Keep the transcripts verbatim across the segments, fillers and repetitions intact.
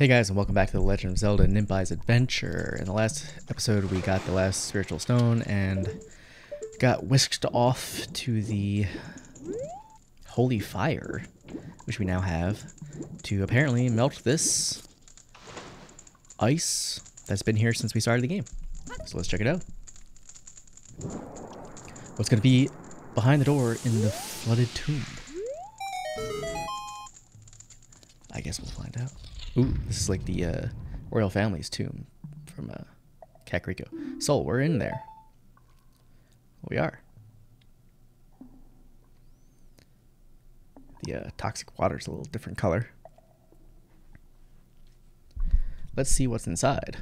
Hey guys, and welcome back to The Legend of Zelda Nimpize Adventure. In the last episode, we got the last spiritual stone and got whisked off to the holy fire, which we now have, to apparently melt this ice that's been here since we started the game. So let's check it out. What's going to be behind the door in the flooded tomb? I guess we'll find out. Ooh, this is like the uh, royal family's tomb from uh, Kakariko. So we're in there. We are. The uh, toxic water's a little different color. Let's see what's inside.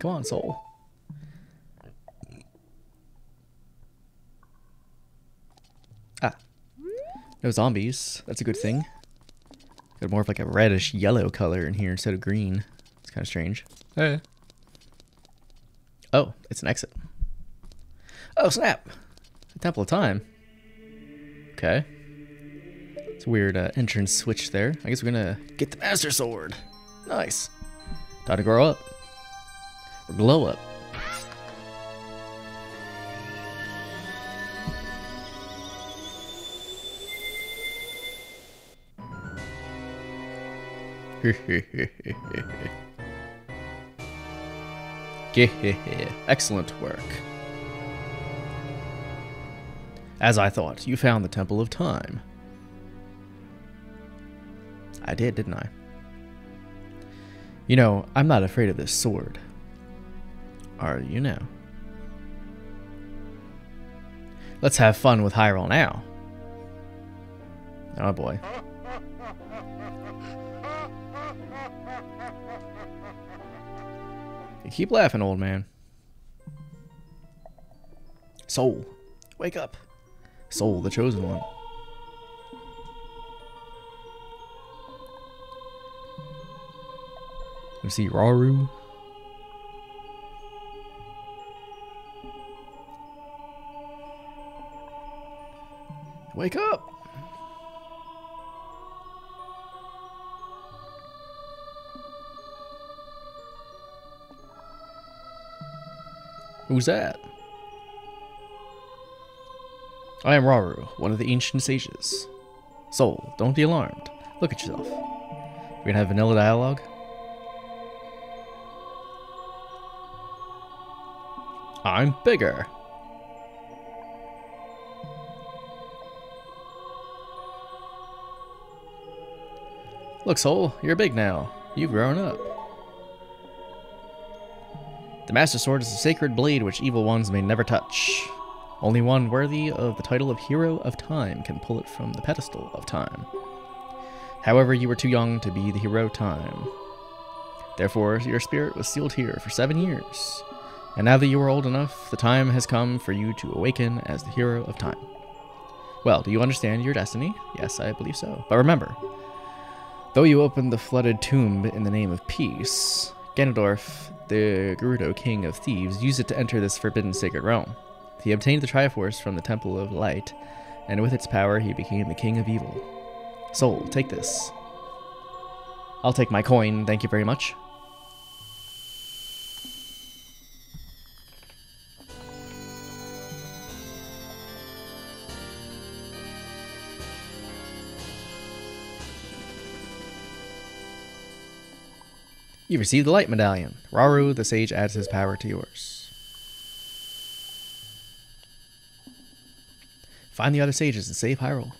Come on, soul. Ah. No zombies. That's a good thing. Got more of like a reddish yellow color in here instead of green. It's kind of strange. Hey. Oh, it's an exit. Oh, snap! The Temple of Time. Okay. It's a weird uh, entrance switch there. I guess we're gonna get the Master Sword. Nice. Time to grow up. Or glow up. Excellent work. As I thought, you found the Temple of Time. I did, didn't I? You know, I'm not afraid of this sword. Are you now? Let's have fun with Hyrule now. Oh boy. Keep laughing, old man. Soul, wake up. Soul, the chosen one. We see Rauru. Wake up. Who's that? I am Rauru, one of the ancient sages. Soul, don't be alarmed. Look at yourself. We're gonna have vanilla dialogue. I'm bigger. Look, Soul, you're big now. You've grown up. The Master Sword is a sacred blade which evil ones may never touch. Only one worthy of the title of Hero of Time can pull it from the pedestal of time. However, you were too young to be the Hero of Time. Therefore, your spirit was sealed here for seven years. And now that you are old enough, the time has come for you to awaken as the Hero of Time. Well, do you understand your destiny? Yes, I believe so. But remember, though you opened the flooded tomb in the name of peace, Ganondorf, the Gerudo King of Thieves, used it to enter this forbidden sacred realm. He obtained the Triforce from the Temple of Light, and with its power he became the King of Evil. Soul, take this. I'll take my coin, thank you very much. You received the Light Medallion. Rauru, the sage, adds his power to yours. Find the other sages and save Hyrule.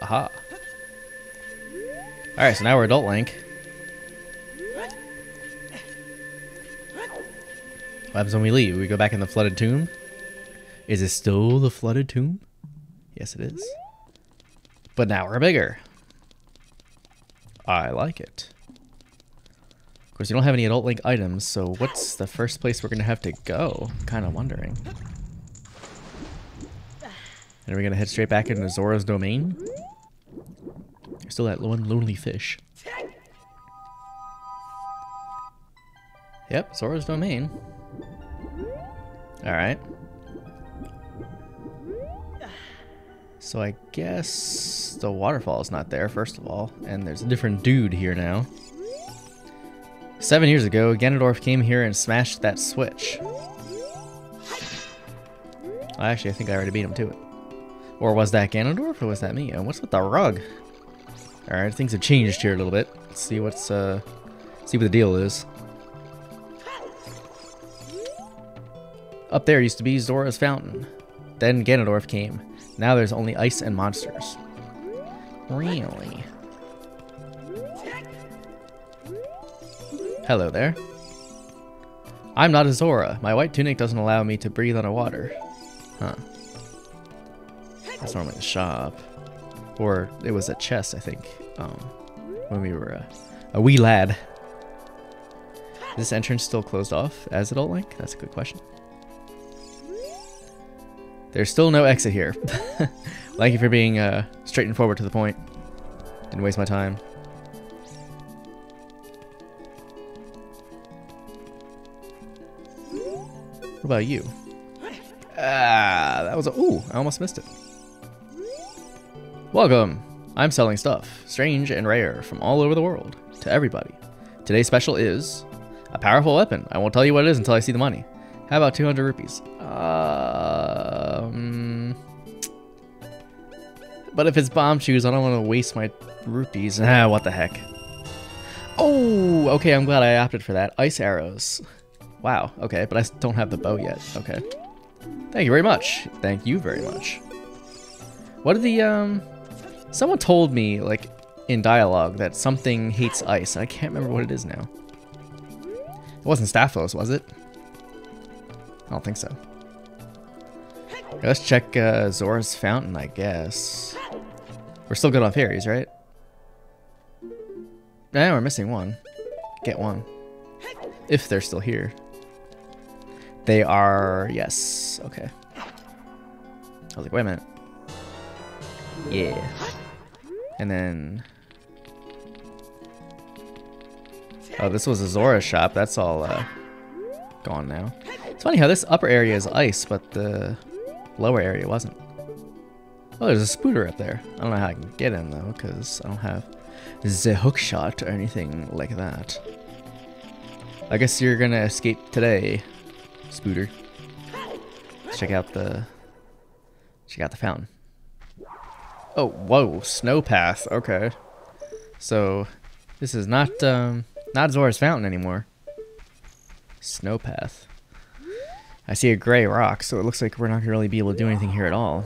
Aha. Alright, so now we're Adult Link. What happens when we leave? We go back in the flooded tomb? Is it still the flooded tomb? Yes, it is. But now we're bigger. I like it. Of course, you don't have any Adult Link items, so what's the first place we're going to have to go? I'm kind of wondering. And are we going to head straight back into Zora's domain? There's still that one lonely fish. Yep, Zora's domain. Alright. So I guess the waterfall is not there, first of all. And there's a different dude here now. Seven years ago, Ganondorf came here and smashed that switch. Oh, actually, I think I already beat him to it. Or was that Ganondorf, or was that me? And what's with the rug? Alright, things have changed here a little bit. Let's see what's, uh... see what the deal is. Up there used to be Zora's Fountain. Then Ganondorf came. Now there's only ice and monsters. Really? Hello there. I'm not a Zora. My white tunic doesn't allow me to breathe underwater. Huh. That's normally a shop. Or it was a chest, I think. Um, when we were a, a wee lad. Is this entrance still closed off as adult Link? That's a good question. There's still no exit here. Thank you for being uh, straight and forward to the point. Didn't waste my time. What about you? Ah, that was a... Ooh, I almost missed it. Welcome. I'm selling stuff, strange and rare, from all over the world, to everybody. Today's special is a powerful weapon. I won't tell you what it is until I see the money. How about two hundred rupees? Um, but if it's bomb shoes, I don't want to waste my rupees. Ah, what the heck. Oh, okay, I'm glad I opted for that. Ice arrows. Wow, okay, but I don't have the bow yet. Okay. Thank you very much. Thank you very much. What are the, um... Someone told me, like, in dialogue that something hates ice. I can't remember what it is now. It wasn't Staphos, was it? I don't think so. Let's check uh, Zora's Fountain, I guess. We're still good on fairies, right? Nah, we're missing one. Get one. If they're still here. They are... Yes. Okay. I was like, wait a minute. Yeah. And then... Oh, this was a Zora shop. That's all uh, gone now. It's funny how this upper area is ice, but the lower area wasn't. Oh, there's a spooter up there. I don't know how I can get in, though, because I don't have the hook shot or anything like that. I guess you're going to escape today, spooter. Let's check out the... Check out the fountain. Oh, whoa, snow path. Okay. So, this is not, um, not Zora's Fountain anymore. Snow path. I see a gray rock, so it looks like we're not going to really be able to do anything here at all.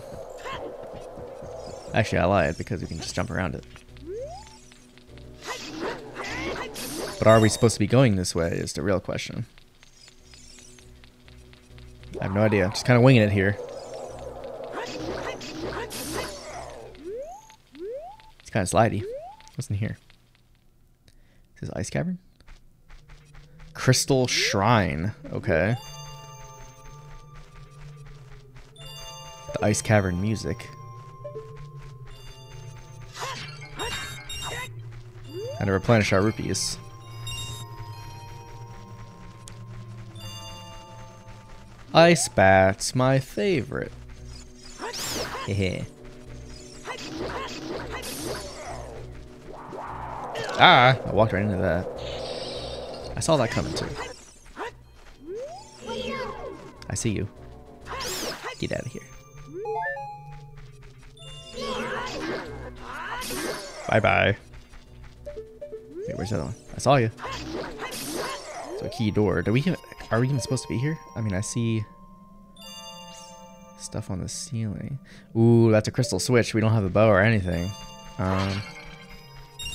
Actually, I lied, because we can just jump around it. But are we supposed to be going this way is the real question. I have no idea. Just kind of winging it here. It's kind of slidey. What's in here? Is this ice cavern? Crystal Shrine. Okay. The ice cavern music. And to replenish our rupees. Ice bats, my favorite. Hehe. Ah, I walked right into that. I saw that coming too. I see you. Get out of here. Bye bye. Wait, where's the other one? I saw you. It's a key door. Do we have, are we even supposed to be here? I mean, I see stuff on the ceiling. Ooh, that's a crystal switch. We don't have a bow or anything. Um,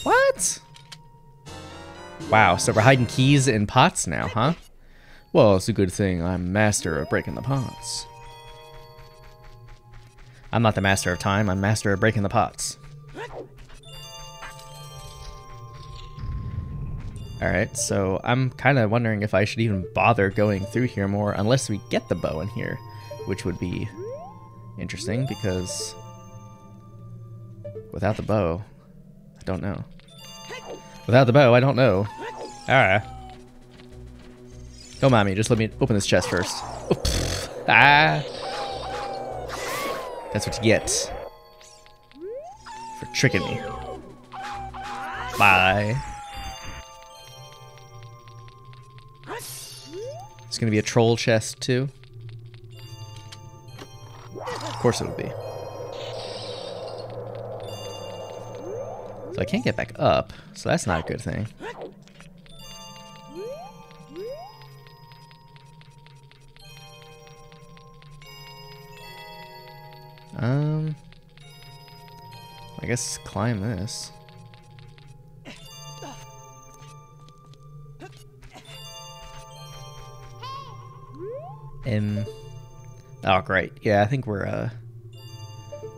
what? Wow, so we're hiding keys in pots now, huh? Well, it's a good thing I'm master of breaking the pots. I'm not the master of time. I'm master of breaking the pots. Alright, so I'm kind of wondering if I should even bother going through here more unless we get the bow in here, which would be interesting because without the bow, I don't know. Without the bow, I don't know. Alright. Go, mommy, just let me open this chest first. Oh, Ah. That's what you get for tricking me. Bye. It's gonna be a troll chest too. Of course it would be. So I can't get back up, so that's not a good thing. Um, I guess climb this. Um, oh great, yeah, I think we're, uh,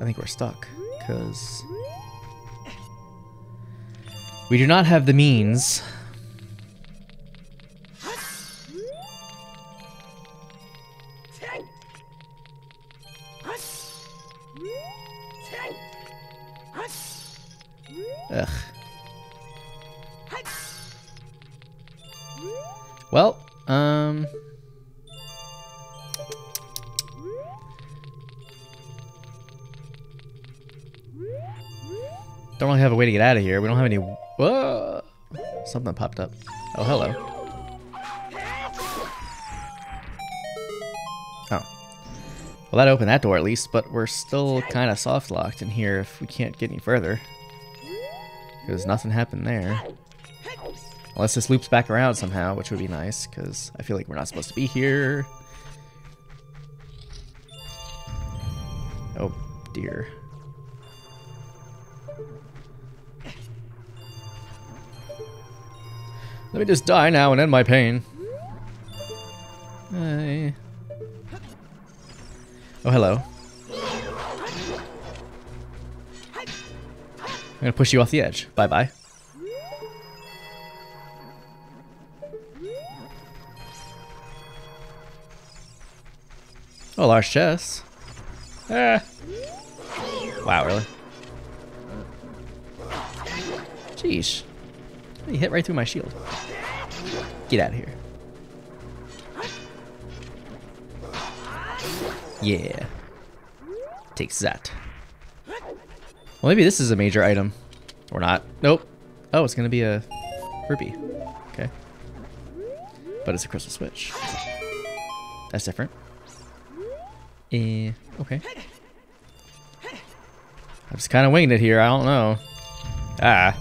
I think we're stuck, because we do not have the means Ugh. Well, um, don't really have a way to get out of here. We don't have any. Whoa! Something popped up. Oh, hello. Oh. Well, that opened that door at least, but we're still kind of soft locked in here if we can't get any further. Because nothing happened there. Unless this loops back around somehow, which would be nice, because I feel like we're not supposed to be here. Oh, dear. Let me just die now and end my pain. Hey. Oh, hello. I'm gonna push you off the edge. Bye-bye. Oh, large chest. Ah. Wow, really? Jeez. You hit right through my shield. Get out of here. Yeah. Takes that. Well, maybe this is a major item. Or not. Nope. Oh, it's gonna be a rupee. Okay. But it's a crystal switch. That's different. Eh, okay. I'm just kinda winging it here, I don't know. Ah.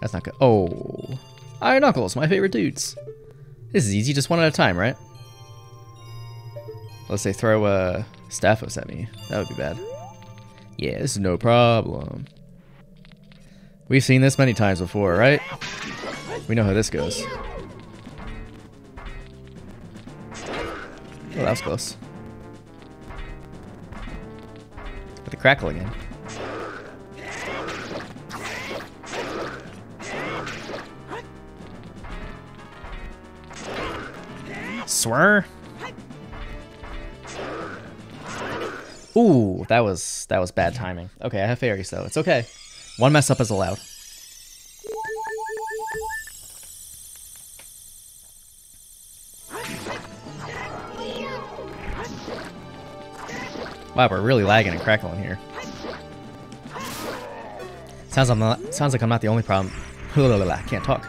That's not good. Oh. Iron Knuckles, my favorite dudes. This is easy, just one at a time, right? Unless they throw uh, Staphos at me. That would be bad. Yeah, this is no problem. We've seen this many times before, right? We know how this goes. Oh, that was close. Got the crackle again. Swerve. Ooh, that was that was bad timing. Okay, I have fairies though. It's okay. One mess up is allowed. Wow, we're really lagging and crackling here. Sounds I'm not, sounds like I'm not the only problem. I can't talk.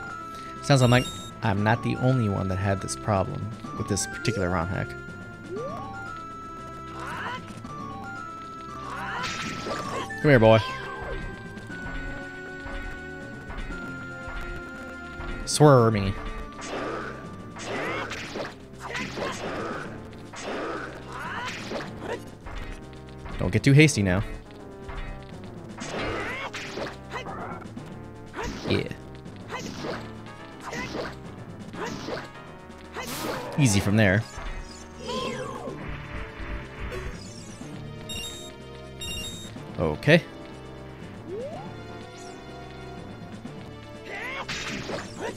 Sounds I'm like I'm not the only one that had this problem with this particular ROM hack. Come here, boy. Swerve me. Don't get too hasty now. Yeah. Easy from there. Okay.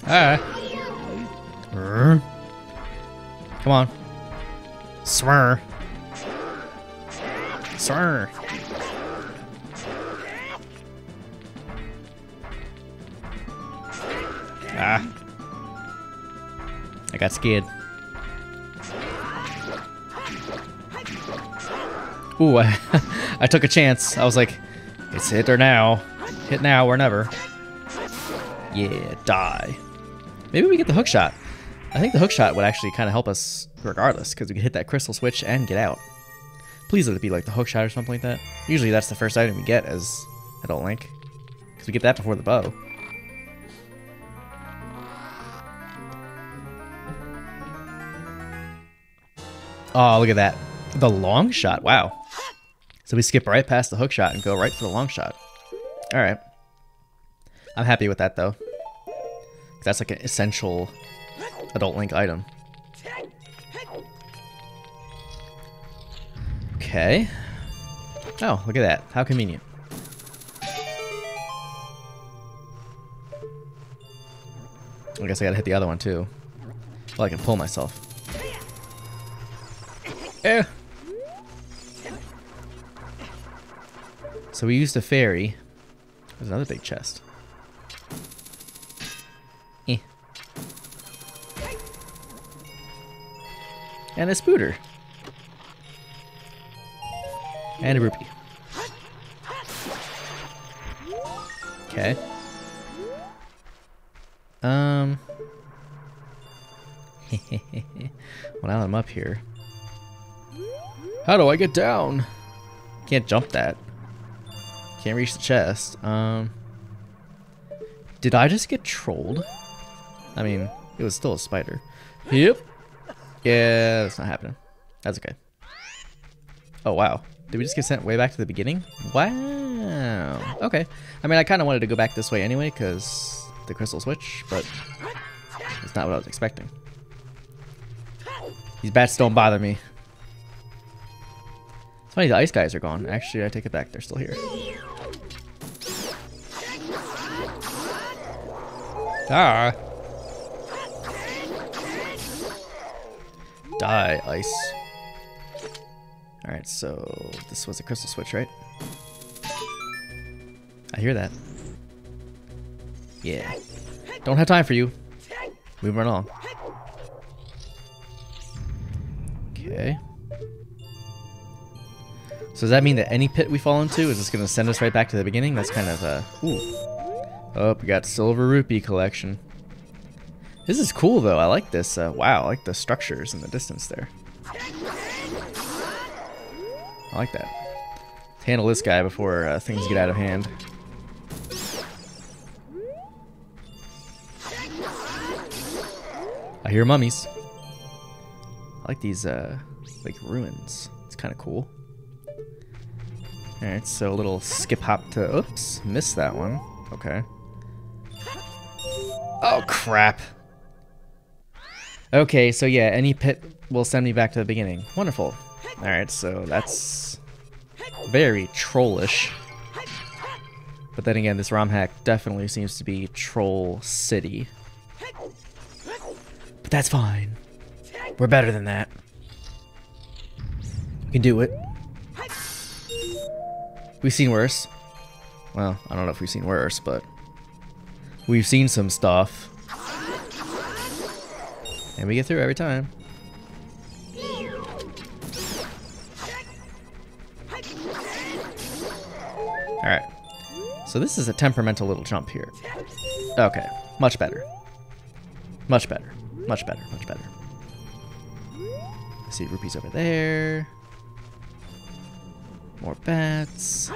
Alright. Come on. Swirr. Swirr. Ah. I got scared. Ooh, I, I took a chance. I was like, it's hit or now. Hit now or never. Yeah, die. Maybe we get the hook shot. I think the hook shot would actually kind of help us regardless, because we could hit that crystal switch and get out. Please let it be like the hook shot or something like that. Usually that's the first item we get as Adult Link, because we get that before the bow. Oh, look at that. The long shot, wow. So we skip right past the hook shot and go right for the long shot. All right. I'm happy with that, though. That's like an essential Adult Link item. Okay. Oh, look at that. How convenient. I guess I gotta hit the other one, too. Well, I can pull myself. Eh. So we used a fairy. There's another big chest. Eh. And a spooter. And a rupee. Okay. Um. Well, now I'm up here. How do I get down? Can't jump that. Can't reach the chest. Um. Did I just get trolled? I mean, it was still a spider. Yep. Yeah, that's not happening. That's okay. Oh, wow. Did we just get sent way back to the beginning? Wow. Okay. I mean, I kind of wanted to go back this way anyway, because the crystal switch, but it's not what I was expecting. These bats don't bother me. It's funny, the ice guys are gone. Actually, I take it back. They're still here. Ah. Die, ice. Alright, so this was a crystal switch, right? I hear that. Yeah. Don't have time for you. Move right along. Okay. So does that mean that any pit we fall into is just going to send us right back to the beginning? That's kind of a... Uh, ooh. Oh, we got silver rupee collection. This is cool, though. I like this. Uh, wow, I like the structures in the distance there. I like that. Let's handle this guy before uh, things get out of hand. I hear mummies. I like these, uh, like ruins. It's kind of cool. All right, so a little skip hop to. Oops, missed that one. Okay. Oh crap. Okay, so yeah, any pit will send me back to the beginning. Wonderful. Alright, so that's very trollish. But then again, this ROM hack definitely seems to be Troll City. But that's fine. We're better than that. We can do it. We've seen worse. Well, I don't know if we've seen worse, but we've seen some stuff. And we get through every time. Alright, so this is a temperamental little jump here. Okay, much better. Much better, much better, much better. I see rupees over there. More bats.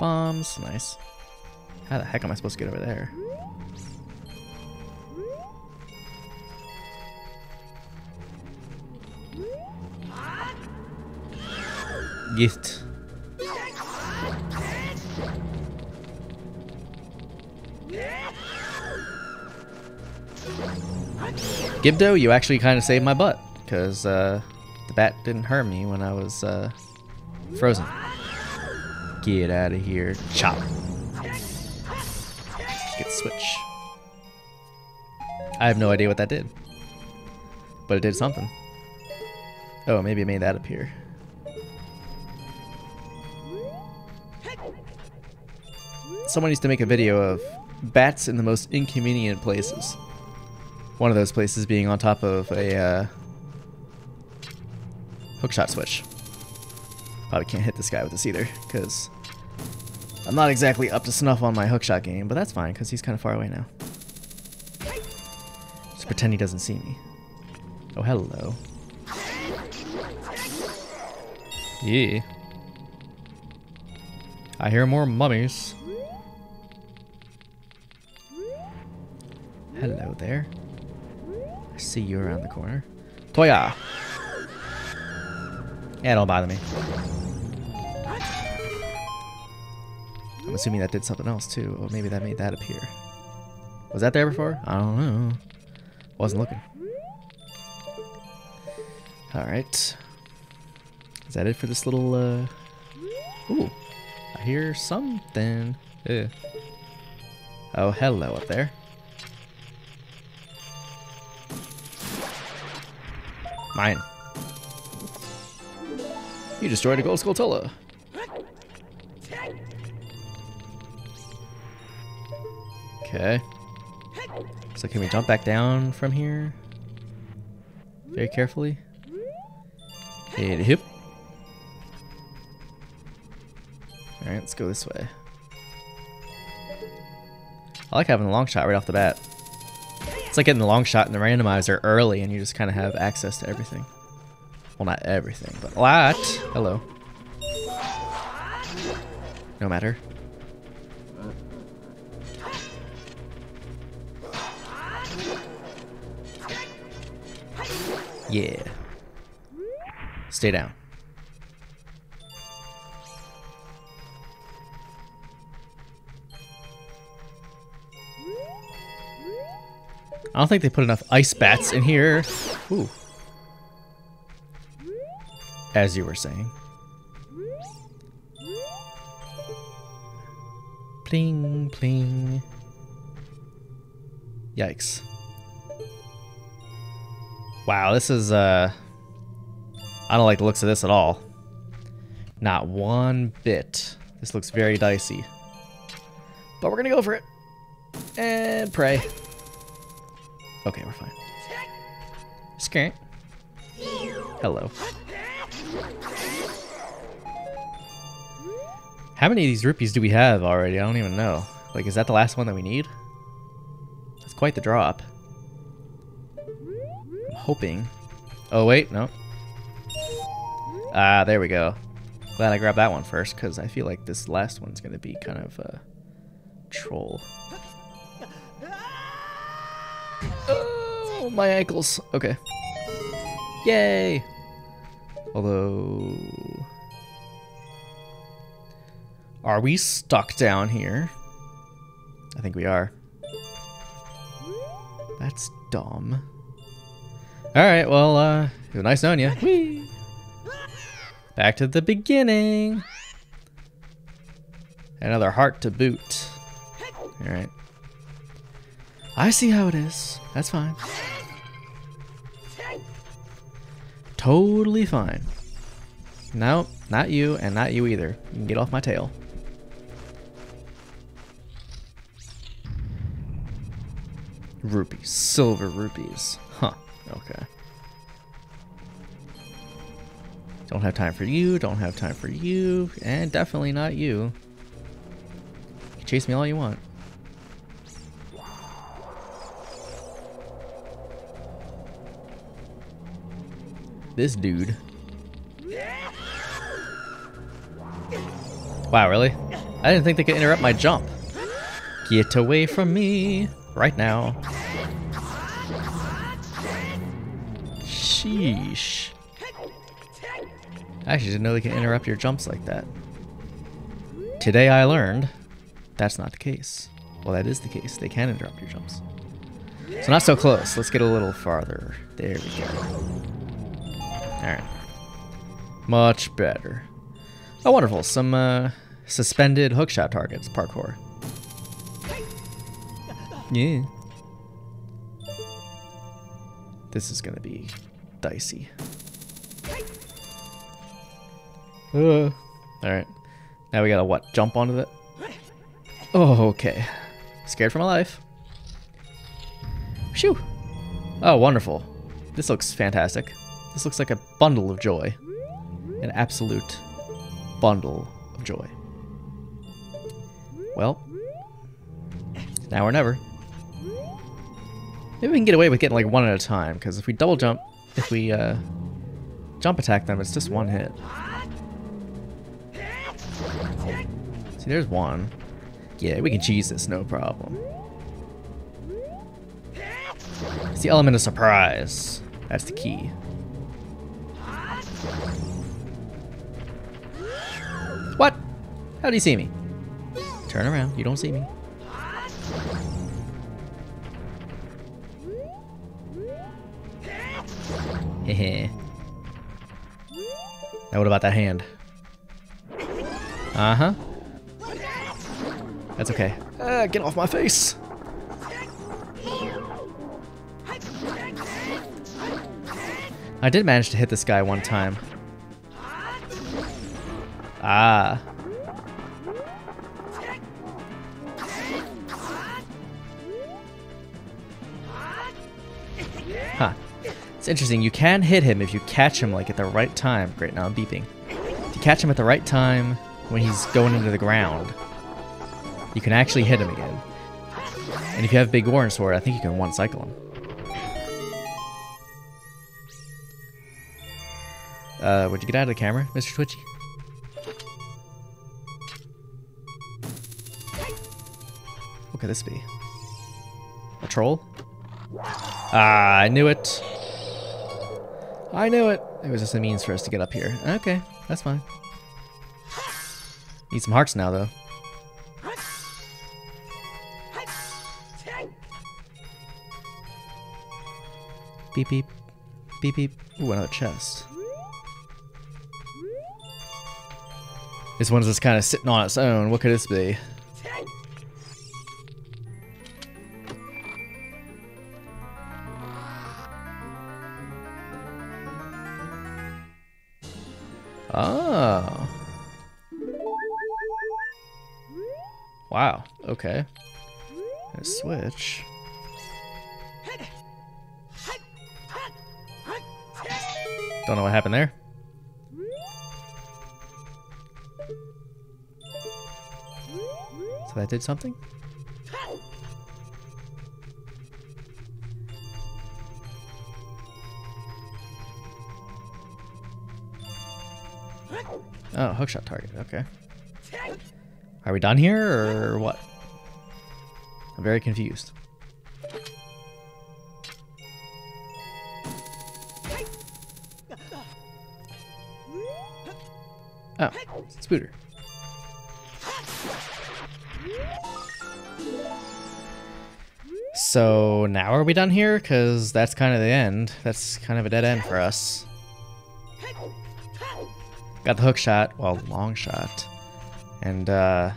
Bombs, nice. How the heck am I supposed to get over there? Gift. Gibdo, you actually kind of saved my butt, because uh, the bat didn't hurt me when I was uh, frozen. Get out of here. Chop. Get switch. I have no idea what that did, but it did something. Oh, maybe it made that appear. Someone needs to make a video of bats in the most inconvenient places. One of those places being on top of a uh, Hookshot switch. Probably can't hit this guy with this either, because I'm not exactly up to snuff on my hookshot game, but that's fine, because he's kind of far away now. Just pretend he doesn't see me. Oh, hello. Yeah. I hear more mummies. Hello there. I see you around the corner. Toya! Yeah, don't bother me. I'm assuming that did something else too. Or maybe that made that appear. Was that there before? I don't know. Wasn't looking. Alright. Is that it for this little, uh... Ooh. I hear something. Ew. Oh, hello up there. Mine. You destroyed a gold Scultola. Okay. So can we jump back down from here? Very carefully. And hip. Alright, let's go this way. I like having a long shot right off the bat. It's like getting the long shot in the randomizer early and you just kind of have access to everything. Well, not everything, but a lot. Hello. No matter. Yeah. Stay down. I don't think they put enough ice bats in here. Ooh. As you were saying. Pling, pling. Yikes. Wow, this is, uh... I don't like the looks of this at all. Not one bit. This looks very dicey. But we're gonna go for it. And pray. Okay, we're fine. Skrrt. Hello. How many of these rupees do we have already? I don't even know. Like, is that the last one that we need? That's quite the drop. I'm hoping. Oh, wait, no. Ah, there we go. Glad I grabbed that one first, because I feel like this last one's going to be kind of a troll. Oh, my ankles. Okay. Yay! Although... Are we stuck down here? I think we are. That's dumb. Alright, well, uh, it was nice knowing you. Whee! Back to the beginning. Another heart to boot. Alright. I see how it is. That's fine. Totally fine. No, not you, and not you either. You can get off my tail. Rupees. Silver rupees. Huh. Okay. Don't have time for you. Don't have time for you. And definitely not you. You can chase me all you want. This dude. Wow, really? I didn't think they could interrupt my jump. Get away from me right now. Sheesh. I actually didn't know they could interrupt your jumps like that. Today I learned that's not the case. Well, that is the case. They can interrupt your jumps. So not so close. Let's get a little farther. There we go. Alright. Much better. Oh, wonderful. Some uh, suspended hookshot targets. Parkour. Yeah. This is going to be dicey. Uh, Alright. Now we got to what? Jump onto it? Oh, okay. Scared for my life. Phew. Oh, wonderful. This looks fantastic. This looks like a bundle of joy. an absolute bundle of joy. Well, now or never. Maybe we can get away with getting like one at a time, because if we double jump, if we uh, jump attack them, it's just one hit. See, there's one. Yeah, we can cheese this, no problem. It's the element of surprise. That's the key. What? How do you see me? Turn around, you don't see me. Heh. Now what about that hand? Uh-huh. That's okay. Uh, get off my face! I did manage to hit this guy one time. Ah. Huh. It's interesting, you can hit him if you catch him like at the right time. Great, now I'm beeping. If you catch him at the right time when he's going into the ground, you can actually hit him again. And if you have Big Orange Sword, I think you can one-cycle him. Uh, would you get out of the camera, Mister Twitchy? What could this be? A troll? Ah, I knew it. I knew it. It was just a means for us to get up here. Okay, that's fine. Need some hearts now, though. Beep beep, beep beep. Ooh, another chest. This one's just kind of sitting on its own. What could this be? Oh. Wow. Okay. A switch. Don't know what happened there. So that did something? Oh, hookshot target, okay. Are we done here or what? I'm very confused. Oh, Spooter. So now are we done here? Because that's kind of the end. That's kind of a dead end for us. Got the hook shot, well, long shot. And, uh,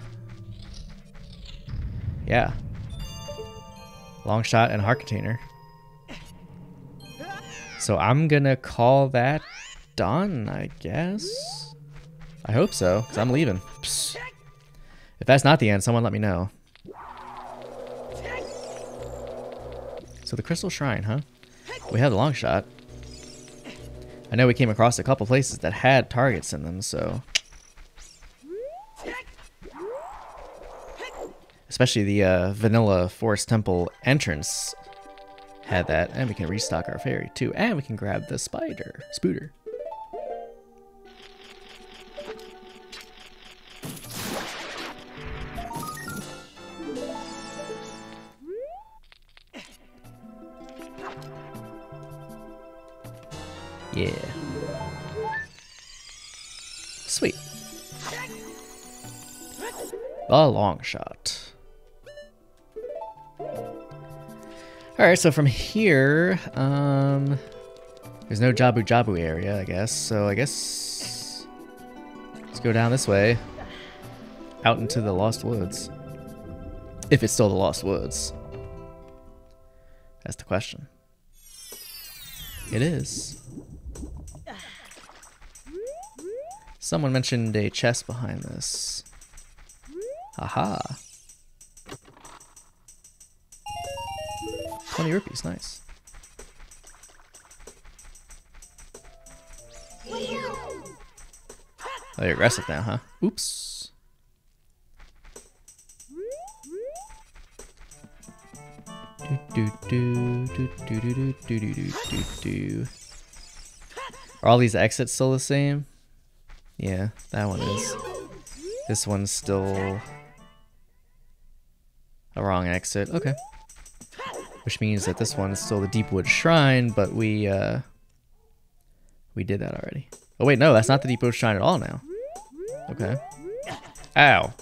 yeah. Long shot and heart container. So I'm gonna call that done, I guess. I hope so, because I'm leaving. Psst. If that's not the end, someone let me know. So the Crystal Shrine, huh? We have the long shot. I know we came across a couple places that had targets in them, so... Especially the uh, Vanilla Forest Temple entrance had that. And we can restock our fairy, too. And we can grab the spider, Spooter. Yeah. Sweet. A long shot. Alright, so from here, um, there's no Jabu Jabu area, I guess. So I guess let's go down this way, out into the Lost Woods. If it's still the Lost Woods. That's the question. It is. Someone mentioned a chest behind this. Aha. twenty rupees, nice. Oh, you're aggressive now, huh? Oops. Do, do, do, do, do, do, do, do, do, do. Are all these exits still the same? Yeah, that one is. This one's still a wrong exit. Okay. Which means that this one is still the Deepwood Shrine, but we uh, we did that already. Oh wait, no, that's not the Deepwood Shrine at all now. Okay. Ow.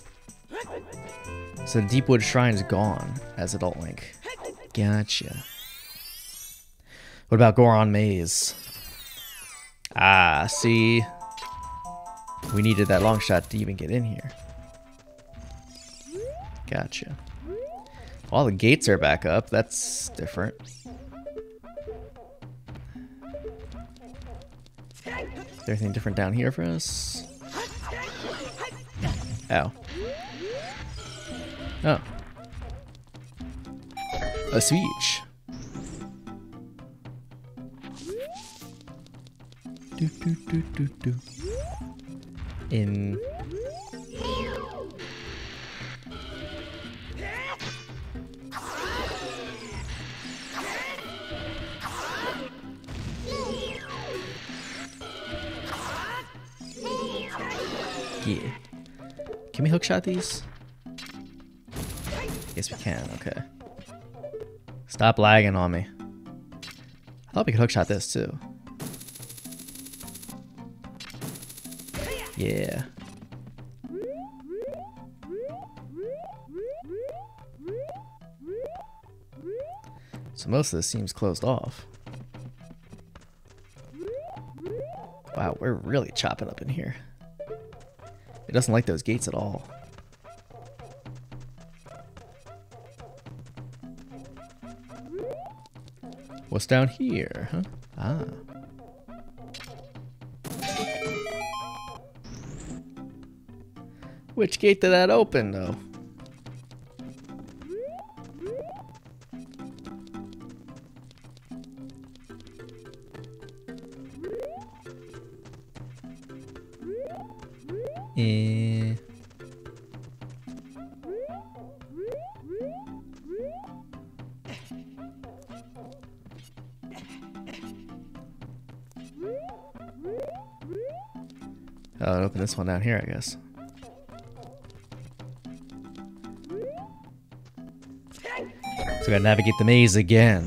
So the Deepwood Shrine is gone as Adult Link. Gotcha. What about Goron Maze? Ah, see? We needed that long shot to even get in here. Gotcha. All the gates are back up. That's different. Is there anything different down here for us? Ow. Oh. A switch. Do, do, do, do, do. In. Yeah. Can we hookshot these? Yes, we can. Okay. Stop lagging on me. I thought we could hookshot this too. Yeah. So most of this seems closed off. Wow, we're really chopping up in here. It doesn't like those gates at all. What's down here, huh? Ah. Which gate did that open, though? Eh. Oh, I'll open this one down here, I guess. So we gotta navigate the maze again.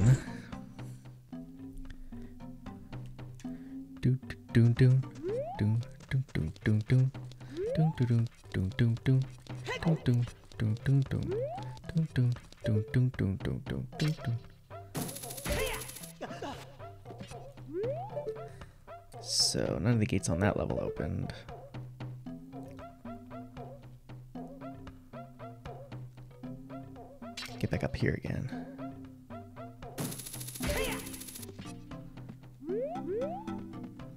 So none of the gates on that level opened. Get back up here again.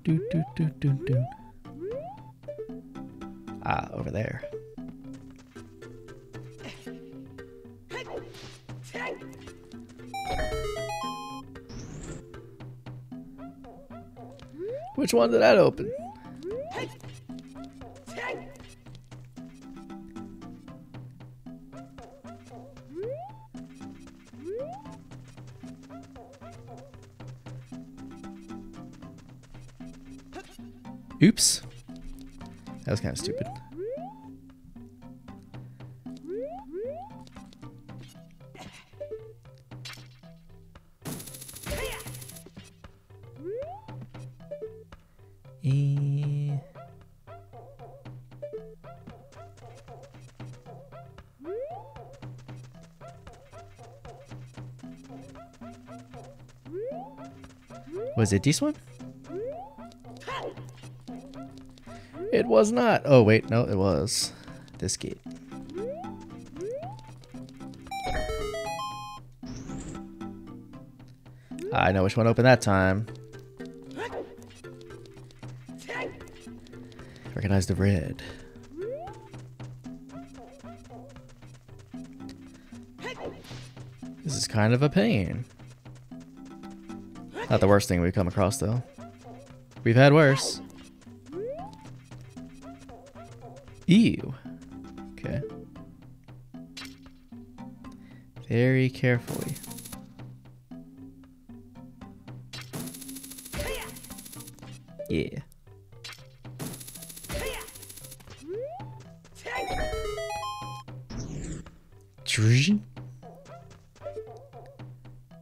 Do, do, do, do, do. Ah, over there. Which one did that open? Oops. That was kind of stupid. E Was it this one? It was not. Oh, wait. No, it was. This gate. I know which one opened that time. Recognize the red. This is kind of a pain. Not the worst thing we've come across, though. We've had worse. Ew. Okay. Very carefully. Yeah.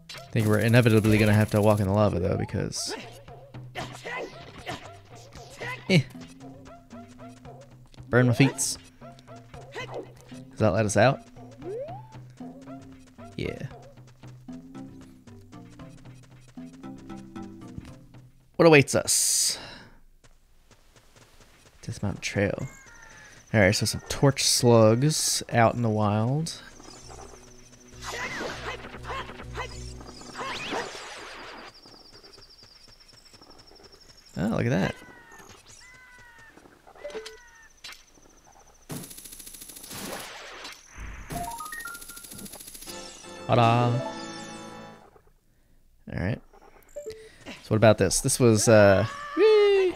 I think we're inevitably gonna have to walk in the lava though, because eh. Burn my feets. Does that let us out? Yeah. What awaits us? Death Mountain Trail. Alright, so some torch slugs out in the wild. Oh, look at that. Ta-da. Alright. So what about this? This was, uh... Whee!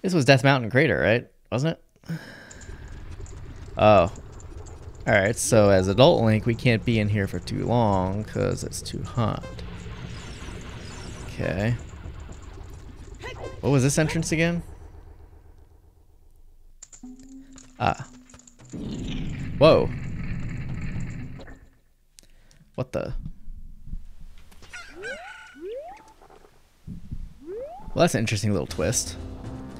This was Death Mountain Crater, right? Wasn't it? Oh. Alright, so as adult Link, we can't be in here for too long, because it's too hot. Okay. What was this entrance again? Ah. Whoa. What the? Well, that's an interesting little twist.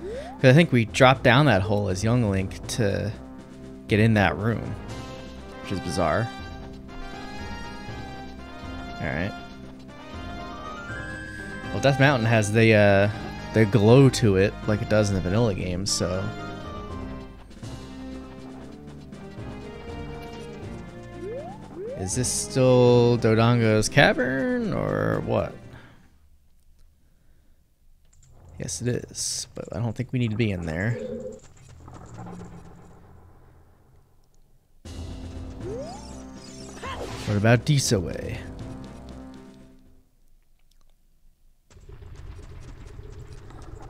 Because I think we dropped down that hole as young Link to get in that room, which is bizarre. Alright. Well, Death Mountain has the, uh... the glow to it like it does in the vanilla games, so is this still Dodongo's cavern or what? Yes it is, but I don't think we need to be in there. What about Disa Way?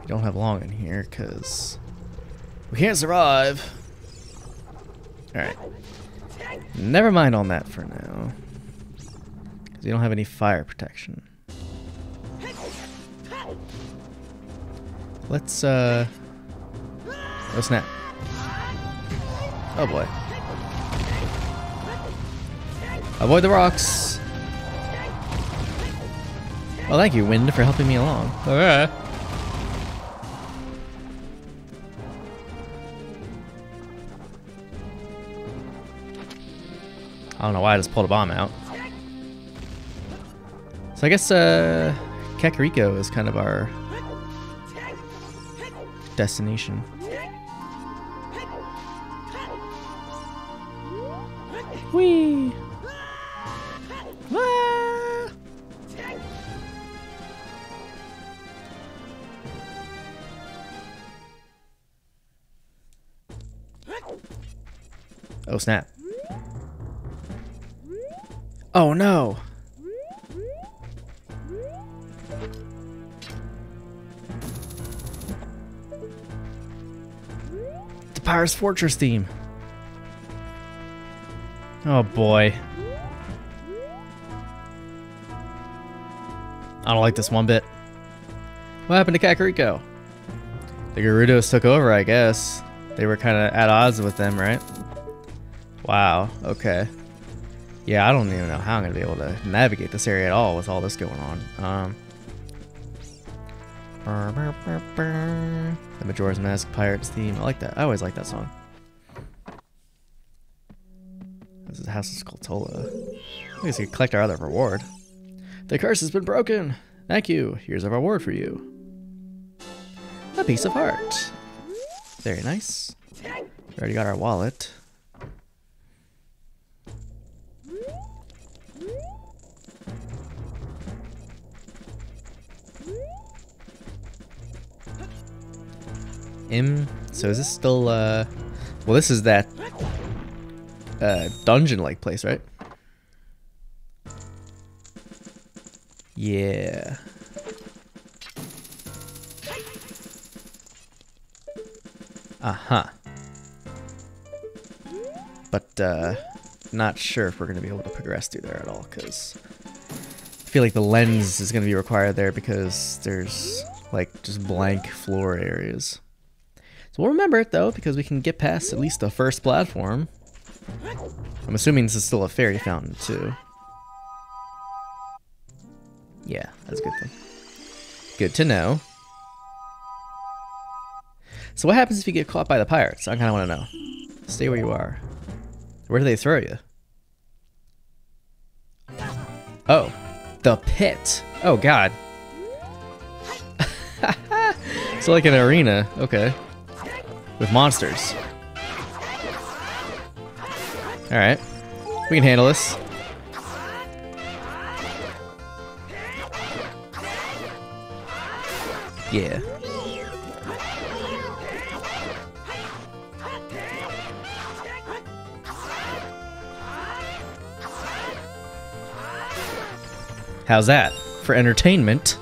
We don't have long in here because we can't survive. Alright. Never mind on that for now. Because we don't have any fire protection. Let's, uh. Oh, snap. Oh, boy. Avoid the rocks. Well, thank you, Wind, for helping me along. Alright. I don't know why I just pulled a bomb out. So I guess uh, Kakariko is kind of our destination. Whee! Ah! Oh snap. Oh no! The Pirate's Fortress theme! Oh boy. I don't like this one bit. What happened to Kakariko? The Gerudos took over, I guess. They were kind of at odds with them, right? Wow, okay. Yeah, I don't even know how I'm going to be able to navigate this area at all with all this going on. Um, the Majora's Mask Pirates theme. I like that. I always like that song. This is Hassel's Cultola. I guess we can collect our other reward. The curse has been broken. Thank you. Here's a reward for you. A piece of heart. Very nice. We already got our wallet. Him. So is this still, uh, well this is that, uh, dungeon-like place, right? Yeah. Uh-huh. But, uh, not sure if we're going to be able to progress through there at all, because I feel like the lens is going to be required there because there's, like, just blank floor areas. So we'll remember it, though, because we can get past at least the first platform. I'm assuming this is still a fairy fountain, too. Yeah, that's a good thing. Good to know. So what happens if you get caught by the pirates? I kind of want to know. Stay where you are. Where do they throw you? Oh, the pit. Oh, God. It's like an arena. Okay. With monsters. Alright. We can handle this. Yeah. How's that? For entertainment.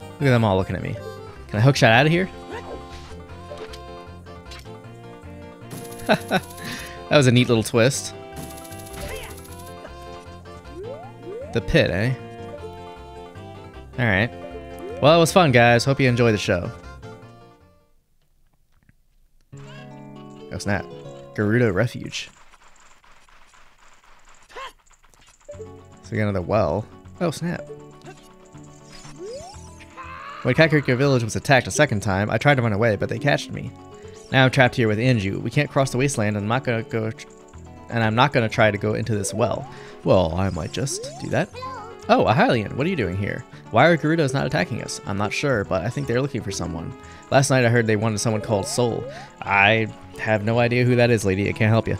Look at them all looking at me. Can I hookshot out of here? That was a neat little twist. The pit, eh? Alright. Well, it was fun, guys. Hope you enjoy the show. Oh, snap. Gerudo Refuge. So we got another well. Oh, snap. When Kakariko Village was attacked a second time, I tried to run away, but they catched me. Now I'm trapped here with Anju. We can't cross the wasteland, and I'm not gonna go, tr and I'm not gonna try to go into this well. Well, I might just do that. Oh, Ahalian, what are you doing here? Why are Gerudos not attacking us? I'm not sure, but I think they're looking for someone. Last night I heard they wanted someone called Soul. I have no idea who that is, lady. I can't help you.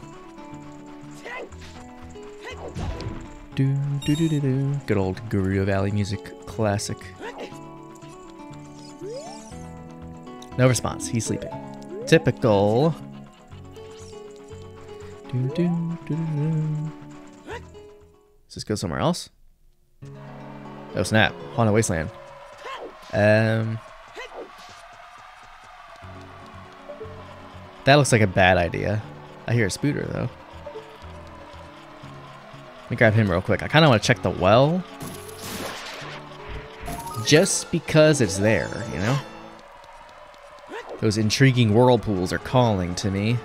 Do do do do do. Good old Gerudo Valley music classic. No response. He's sleeping. Typical. Do, do, do, do. Does this go somewhere else? Oh snap! Haunted Wasteland. Um, that looks like a bad idea. I hear a spooter though. Let me grab him real quick. I kind of want to check the well, just because it's there, you know. Those intriguing whirlpools are calling to me.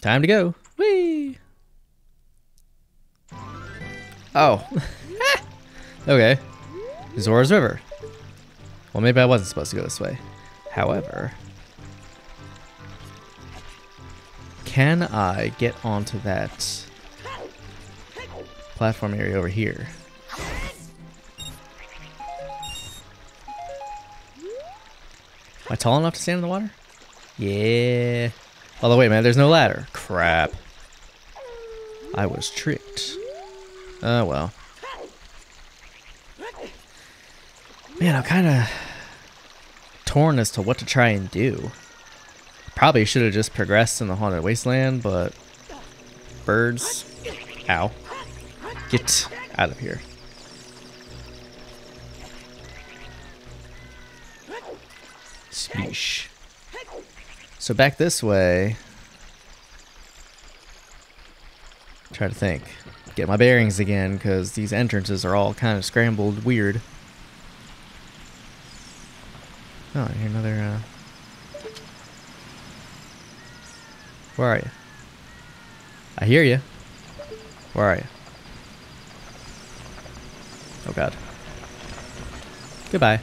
Time to go. Whee! Oh. Okay. Zora's River. Well, maybe I wasn't supposed to go this way. However, can I get onto that platform area over here? Am I tall enough to stand in the water? Yeah. Although wait, man, there's no ladder. Crap. I was tricked. Oh well. Man, I'm kind of torn as to what to try and do. Probably should have just progressed in the Haunted Wasteland, but birds. Ow. Get out of here. Splish. So back this way. Try to think. Get my bearings again, because these entrances are all kind of scrambled weird. Oh, I hear another... Uh... Where are you? I hear you. Where are you? Oh god. Goodbye.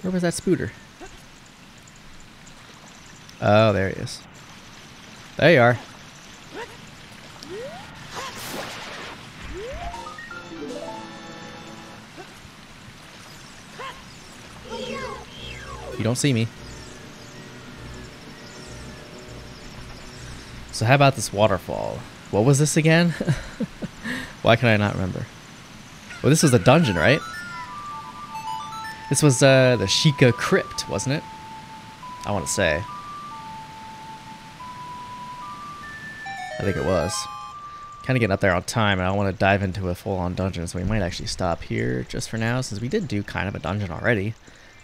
Where was that spooter? Oh, there he is. There you are. You don't see me. So how about this waterfall? What was this again? Why can I not remember? Well, this was a dungeon, right? This was uh, the Sheikah Crypt, wasn't it? I want to say. I think it was. Kind of getting up there on time, and I want to dive into a full-on dungeon, so we might actually stop here just for now, since we did do kind of a dungeon already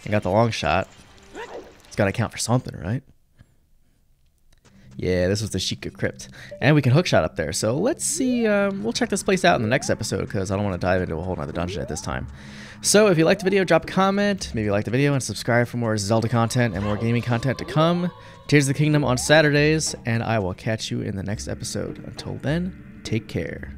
and got the long shot. It's got to count for something, right? Yeah, this was the Sheikah Crypt, and we can hookshot up there, so let's see. Um, we'll check this place out in the next episode, because I don't want to dive into a whole nother dungeon at this time. So if you liked the video, drop a comment, maybe you liked the video, and subscribe for more Zelda content and more gaming content to come. Tears of the Kingdom on Saturdays, and I will catch you in the next episode. Until then, take care.